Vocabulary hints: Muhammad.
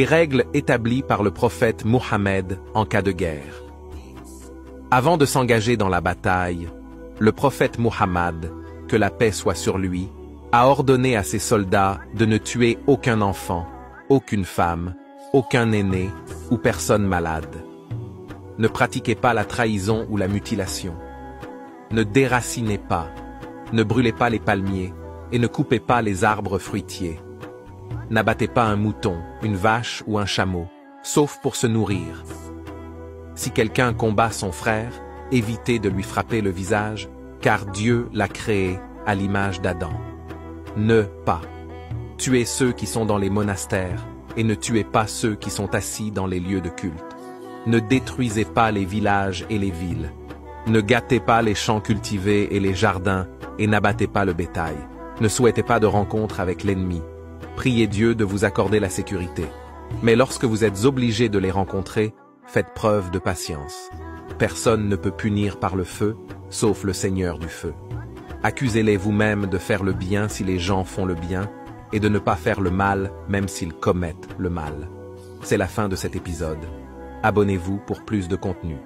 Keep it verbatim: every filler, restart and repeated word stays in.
Les règles établies par le prophète Muhammad en cas de guerre. Avant de s'engager dans la bataille, le prophète Muhammad, que la paix soit sur lui, a ordonné à ses soldats de ne tuer aucun enfant, aucune femme, aucun aîné ou personne malade. Ne pratiquez pas la trahison ou la mutilation. Ne déracinez pas, ne brûlez pas les palmiers et ne coupez pas les arbres fruitiers. N'abattez pas un mouton, une vache ou un chameau, sauf pour se nourrir. Si quelqu'un combat son frère, évitez de lui frapper le visage, car Dieu l'a créé à l'image d'Adam. Ne pas tuer ceux qui sont dans les monastères et ne tuez pas ceux qui sont assis dans les lieux de culte. Ne détruisez pas les villages et les villes. Ne gâtez pas les champs cultivés et les jardins et n'abattez pas le bétail. Ne souhaitez pas de rencontre avec l'ennemi. Priez Dieu de vous accorder la sécurité. Mais lorsque vous êtes obligés de les rencontrer, faites preuve de patience. Personne ne peut punir par le feu, sauf le Seigneur du feu. Accusez-les vous-même de faire le bien si les gens font le bien, et de ne pas faire le mal même s'ils commettent le mal. C'est la fin de cet épisode. Abonnez-vous pour plus de contenu.